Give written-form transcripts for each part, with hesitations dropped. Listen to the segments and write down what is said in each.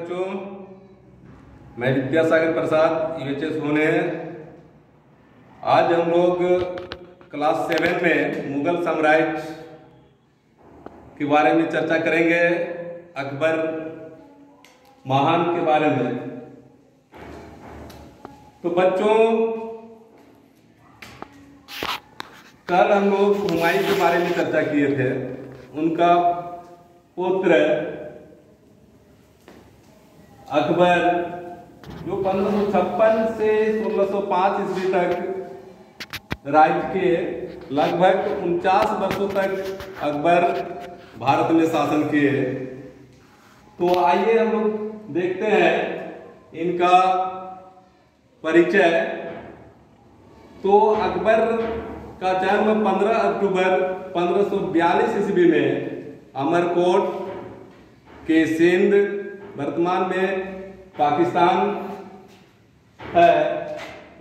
बच्चों, मैं विद्या सागर प्रसाद यूएचएस होने। आज हम लोग क्लास 7 में मुगल साम्राज्य के बारे में चर्चा करेंगे। अकबर महान के बारे में। तो बच्चों, कल हम लोग हुमायूँ के बारे में चर्चा किए थे। उनका पुत्र अकबर जो 1556 से 1605 ईस्वी तक राज्य के लगभग 49 वर्षों तक अकबर भारत में शासन किए। तो आइए हम लोग देखते हैं इनका परिचय। तो अकबर का जन्म 15 अक्टूबर 1542 ईस्वी में अमरकोट के सिंध, वर्तमान में पाकिस्तान है।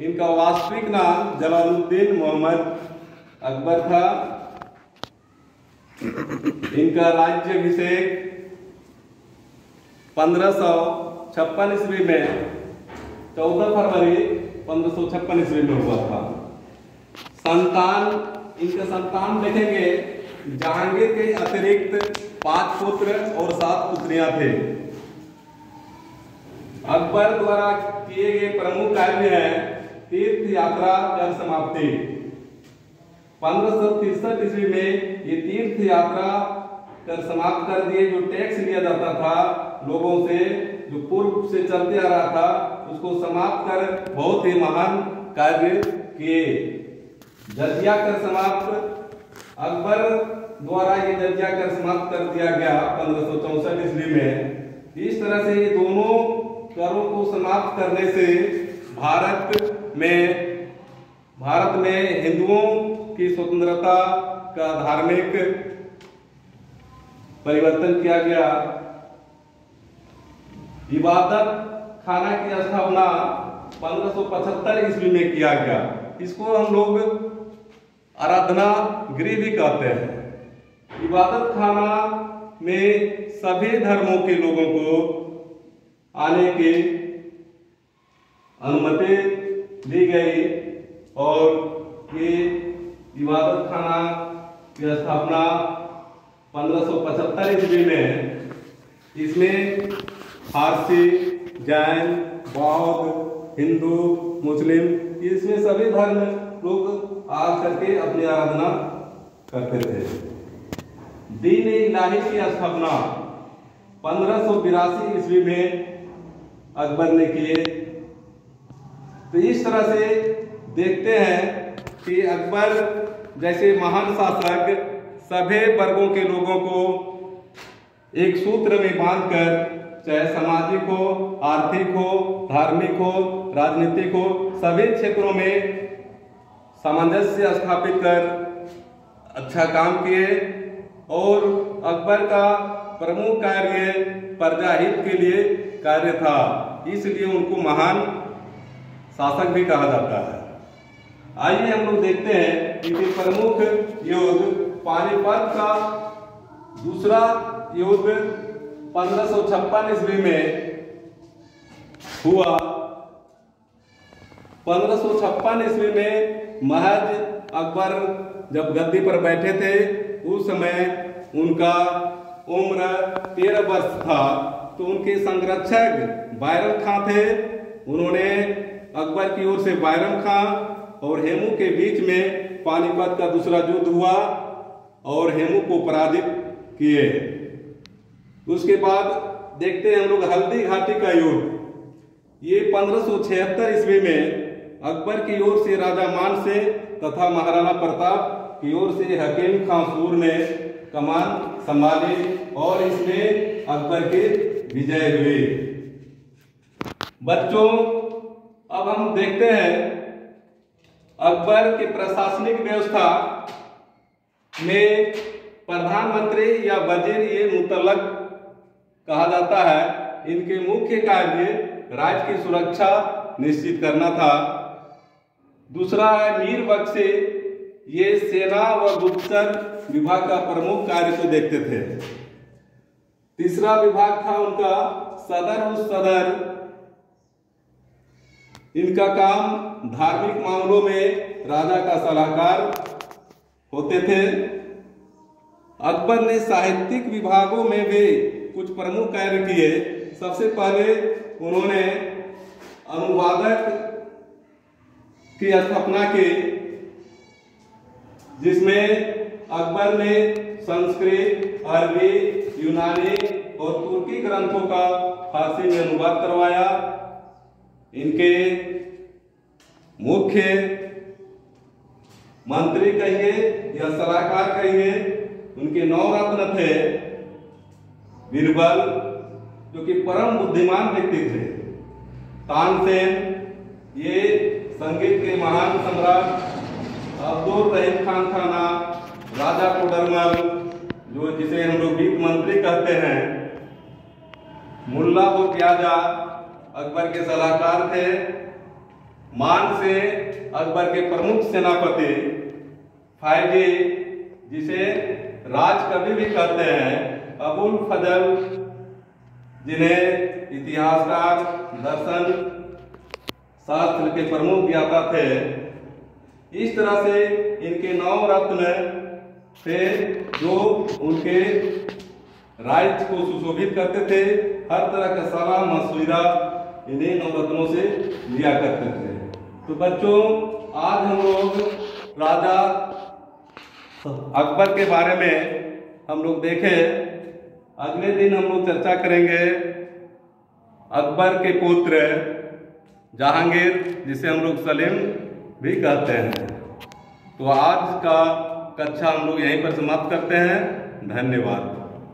इनका वास्तविक नाम जलालुद्दीन मोहम्मद अकबर था। इनका राज्याभिषेक 1556 ईस्वी में 14 फरवरी 1556 ईस्वी में हुआ था। इनके संतान देखेंगे, जहांगीर के अतिरिक्त 5 पुत्र और 7 पुत्रियां थे। अकबर द्वारा किए गए प्रमुख कार्य हैं तीर्थ यात्रा कर समाप्ति। 1563 ईस्वी में ये तीर्थ यात्रा कर समाप्त कर दिए। जो टैक्स लिया जाता था लोगों से, जो पूर्व से चलते आ रहा था, उसको समाप्त कर बहुत ही महान कार्य किए। जजिया कर समाप्त, अकबर द्वारा ये जजिया कर समाप्त कर दिया गया 1564 ईस्वी में। इस तरह से ये दोनों करों को समाप्त करने से भारत में हिंदुओं की स्वतंत्रता का धार्मिक परिवर्तन किया गया। इबादतखाना की स्थापना 1575 ईस्वी में किया गया। इसको हम लोग आराधना गृह भी कहते हैं। इबादतखाना में सभी धर्मों के लोगों को आने की अनुमति दी गई और ये इबादतखाना की स्थापना 1575 ईस्वी में। इसमें फारसी, जैन, बौद्ध, हिंदू, मुस्लिम, इसमें सभी धर्म लोग आ करके अपनी आराधना करते थे। दीन-ए-इलाही की स्थापना 1582 ईस्वी में अकबर ने किए। तो इस तरह से देखते हैं कि अकबर जैसे महान शासक सभी वर्गों के लोगों को एक सूत्र में बांधकर, चाहे सामाजिक हो, आर्थिक हो, धार्मिक हो, राजनीतिक हो, सभी क्षेत्रों में सामंजस्य स्थापित कर अच्छा काम किए। और अकबर का प्रमुख कार्य प्रजाहित के लिए कार्य था, इसलिए उनको महान शासक भी कहा जाता है। आइए हम लोग देखते हैं इनके प्रमुख युद्ध। पानीपत का दूसरा युद्ध 1556 ईस्वी में हुआ। 1556 ईस्वी में महज अकबर जब गद्दी पर बैठे थे, उस समय उनका उम्र 13 वर्ष था। तो उनके संरक्षक बैरम खां थे। उन्होंने अकबर की ओर से बैरम खां और हेमू के बीच में पानीपत का दूसरा युद्ध हुआ और हेमू को पराजित किए। उसके बाद देखते हैं हम लोग हल्दी घाटी का युद्ध। ये 1576 ईस्वी में अकबर की ओर से राजा मानसिंह तथा महाराणा प्रताप की ओर से हकीम खां सूर ने कमान संभाली और इसमें अकबर की विजय हुई। बच्चों, अब हम देखते हैं अकबर की प्रशासनिक व्यवस्था में प्रधानमंत्री या वजीर ये मुतलक कहा जाता है। इनके मुख्य कार्य राज्य की सुरक्षा निश्चित करना था। दूसरा है मीर बख्शी, ये सेना व गुप्तचर विभाग का प्रमुख कार्य को देखते थे। तीसरा विभाग था उनका सदर इनका काम धार्मिक मामलों में राजा का सलाहकार होते थे। अकबर ने साहित्यिक विभागों में भी कुछ प्रमुख कार्य किए। सबसे पहले उन्होंने अनुवादक की स्थापना की, जिसमें अकबर ने संस्कृत, अरबी, यूनानी और तुर्की ग्रंथों का फारसी में अनुवाद करवाया। इनके मुख्य मंत्री कहिए या सलाहकार कहिए उनके 9 रत्न थे। बीरबल जो कि परम बुद्धिमान व्यक्ति थे, तानसेन ये संगीत के महान सम्राट, अब्दुल रहीम खान खाना, राजा कोडरमल जो जिसे हम लोग वित्त मंत्री कहते हैं, मुला बो त्याजा अकबर के सलाहकार थे, मानसिंह अकबर के प्रमुख सेनापति, फैजी जिसे राजकवि भी कहते हैं, अबुल फजल जिन्हें इतिहासकार, दर्शन शास्त्र के प्रमुख ज्ञाता थे। इस तरह से इनके 9 रत्न थे जो उनके राज्य को सुशोभित करते थे। हर तरह का सलाह मशविरा इन्हीं 9 रत्नों से लिया करते थे। तो बच्चों, आज हम लोग राजा अकबर के बारे में हम लोग देखें। अगले दिन हम लोग चर्चा करेंगे अकबर के पुत्र जहांगीर, जिसे हम लोग सलीम भी कहते हैं। तो आज का कक्षा हम लोग यहीं पर समाप्त करते हैं। धन्यवाद।